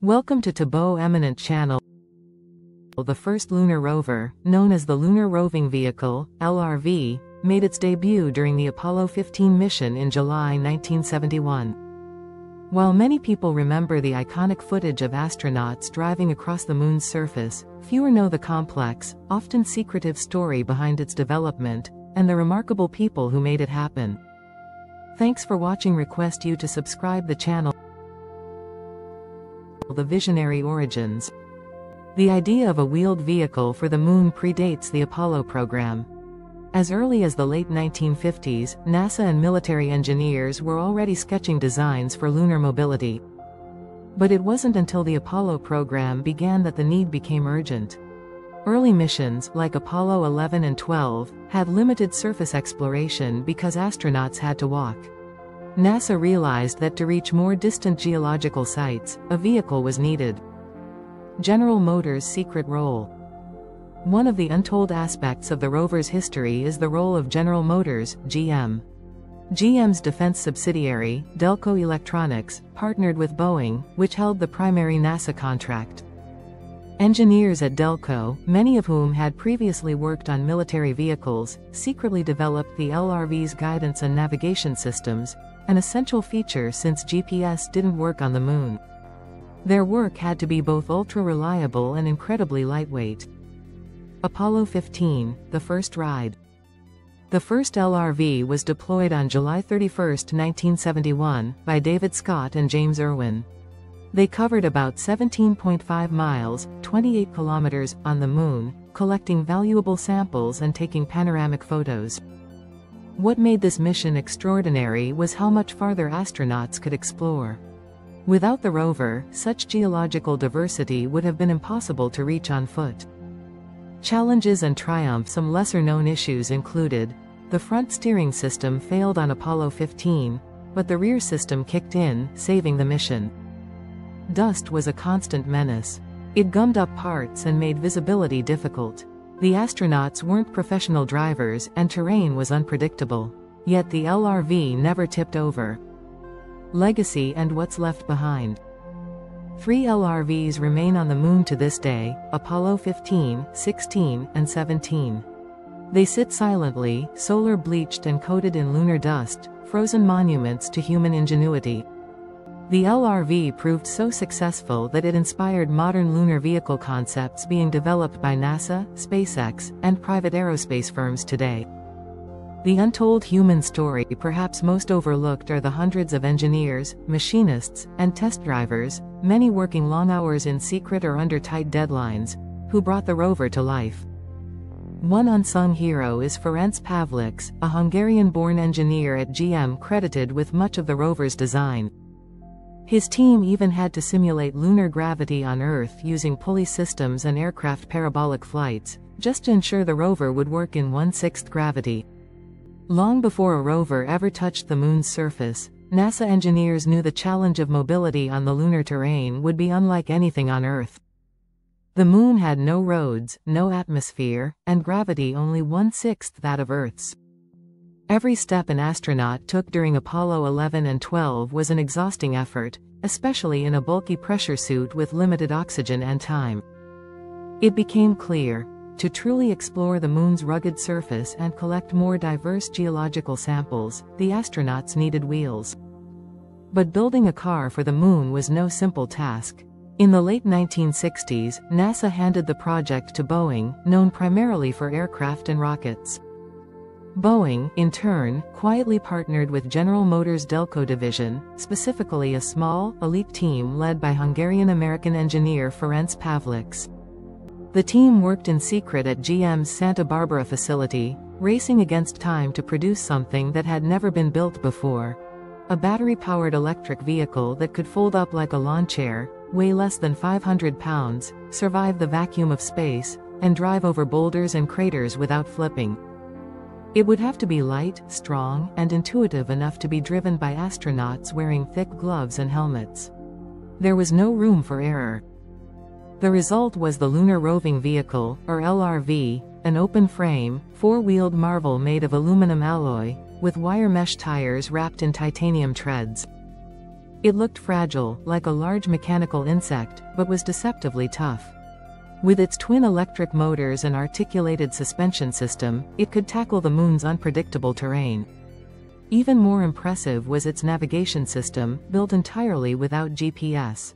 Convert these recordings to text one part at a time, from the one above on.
Welcome to Tabo Eminent channel. The first lunar rover, known as the Lunar Roving Vehicle, LRV, made its debut during the Apollo 15 mission in July 1971. While many people remember the iconic footage of astronauts driving across the moon's surface, fewer know the complex, often secretive story behind its development, and the remarkable people who made it happen. Thanks for watching. Request you to subscribe the channel. The visionary origins. The idea of a wheeled vehicle for the moon predates the Apollo program. As early as the late 1950s, NASA and military engineers were already sketching designs for lunar mobility. But it wasn't until the Apollo program began that the need became urgent. Early missions, like Apollo 11 and 12, had limited surface exploration because astronauts had to walk. NASA realized that to reach more distant geological sites, a vehicle was needed. General Motors' secret role. One of the untold aspects of the rover's history is the role of General Motors, GM. GM's defense subsidiary, Delco Electronics, partnered with Boeing, which held the primary NASA contract. Engineers at Delco, many of whom had previously worked on military vehicles, secretly developed the LRV's guidance and navigation systems, an essential feature since GPS didn't work on the moon. Their work had to be both ultra-reliable and incredibly lightweight. Apollo 15, the first ride. The first LRV was deployed on July 31, 1971, by David Scott and James Irwin. They covered about 17.5 miles, 28 kilometers, on the moon, collecting valuable samples and taking panoramic photos. What made this mission extraordinary was how much farther astronauts could explore. Without the rover, such geological diversity would have been impossible to reach on foot. Challenges and triumphs. Some lesser-known issues included: the front steering system failed on Apollo 15, but the rear system kicked in, saving the mission. Dust was a constant menace. It gummed up parts and made visibility difficult. The astronauts weren't professional drivers and terrain was unpredictable. Yet the LRV never tipped over. Legacy and what's left behind. Three LRVs remain on the moon to this day, Apollo 15, 16, and 17. They sit silently, solar bleached and coated in lunar dust, frozen monuments to human ingenuity. The LRV proved so successful that it inspired modern lunar vehicle concepts being developed by NASA, SpaceX, and private aerospace firms today. The untold human story, perhaps most overlooked, are the hundreds of engineers, machinists, and test drivers, many working long hours in secret or under tight deadlines, who brought the rover to life. One unsung hero is Ferenc Pavlics, a Hungarian-born engineer at GM credited with much of the rover's design. His team even had to simulate lunar gravity on Earth using pulley systems and aircraft parabolic flights, just to ensure the rover would work in 1/6 gravity. Long before a rover ever touched the moon's surface, NASA engineers knew the challenge of mobility on the lunar terrain would be unlike anything on Earth. The moon had no roads, no atmosphere, and gravity only 1/6 that of Earth's. Every step an astronaut took during Apollo 11 and 12 was an exhausting effort, especially in a bulky pressure suit with limited oxygen and time. It became clear, to truly explore the moon's rugged surface and collect more diverse geological samples, the astronauts needed wheels. But building a car for the moon was no simple task. In the late 1960s, NASA handed the project to Boeing, known primarily for aircraft and rockets. Boeing, in turn, quietly partnered with General Motors' Delco division, specifically a small, elite team led by Hungarian-American engineer Ferenc Pavlics. The team worked in secret at GM's Santa Barbara facility, racing against time to produce something that had never been built before: a battery-powered electric vehicle that could fold up like a lawn chair, weigh less than 500 pounds, survive the vacuum of space, and drive over boulders and craters without flipping. It would have to be light, strong, and intuitive enough to be driven by astronauts wearing thick gloves and helmets. There was no room for error. The result was the Lunar Roving Vehicle, or LRV, an open-frame, four-wheeled marvel made of aluminum alloy, with wire mesh tires wrapped in titanium treads. It looked fragile, like a large mechanical insect, but was deceptively tough. With its twin electric motors and articulated suspension system, it could tackle the moon's unpredictable terrain. Even more impressive was its navigation system, built entirely without GPS.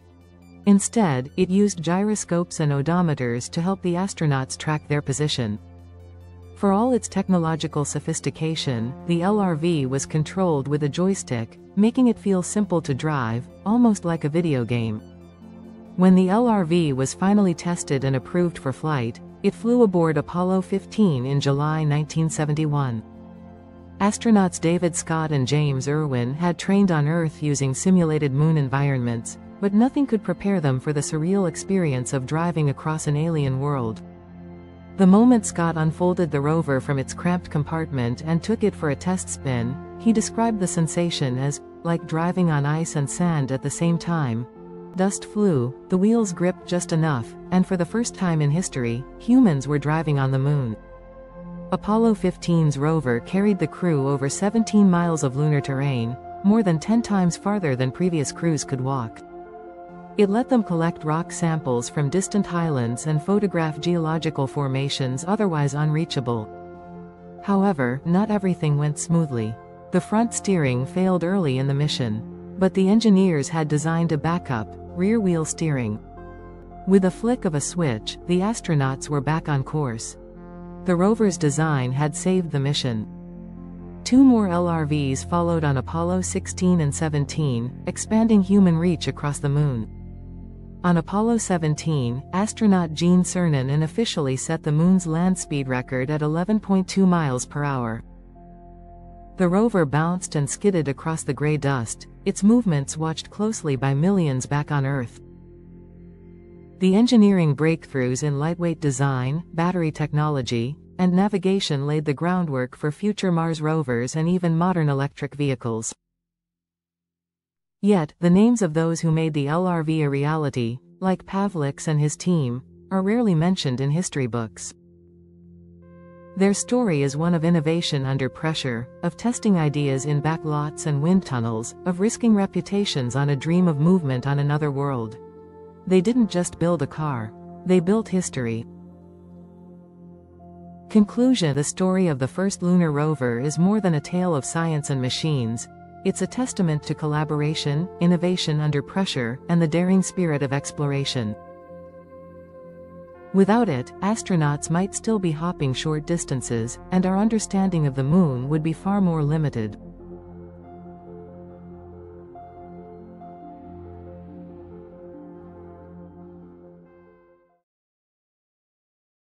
Instead, it used gyroscopes and odometers to help the astronauts track their position. For all its technological sophistication, the LRV was controlled with a joystick, making it feel simple to drive, almost like a video game. When the LRV was finally tested and approved for flight, it flew aboard Apollo 15 in July 1971. Astronauts David Scott and James Irwin had trained on Earth using simulated moon environments, but nothing could prepare them for the surreal experience of driving across an alien world. The moment Scott unfolded the rover from its cramped compartment and took it for a test spin, he described the sensation as, like driving on ice and sand at the same time. Dust flew, the wheels gripped just enough, and for the first time in history, humans were driving on the moon. Apollo 15's rover carried the crew over 17 miles of lunar terrain, more than 10 times farther than previous crews could walk. It let them collect rock samples from distant highlands and photograph geological formations otherwise unreachable. However, not everything went smoothly. The front steering failed early in the mission. But the engineers had designed a backup, rear-wheel steering. With a flick of a switch, the astronauts were back on course. The rover's design had saved the mission. Two more LRVs followed on Apollo 16 and 17, expanding human reach across the moon. On Apollo 17, astronaut Gene Cernan unofficially set the moon's land speed record at 11.2 miles per hour. The rover bounced and skidded across the gray dust, its movements watched closely by millions back on Earth. The engineering breakthroughs in lightweight design, battery technology, and navigation laid the groundwork for future Mars rovers and even modern electric vehicles. Yet, the names of those who made the LRV a reality, like Pavlics and his team, are rarely mentioned in history books. Their story is one of innovation under pressure, of testing ideas in backlots and wind tunnels, of risking reputations on a dream of movement on another world. They didn't just build a car. They built history. Conclusion: the story of the first lunar rover is more than a tale of science and machines. It's a testament to collaboration, innovation under pressure, and the daring spirit of exploration. Without it, astronauts might still be hopping short distances, and our understanding of the moon would be far more limited.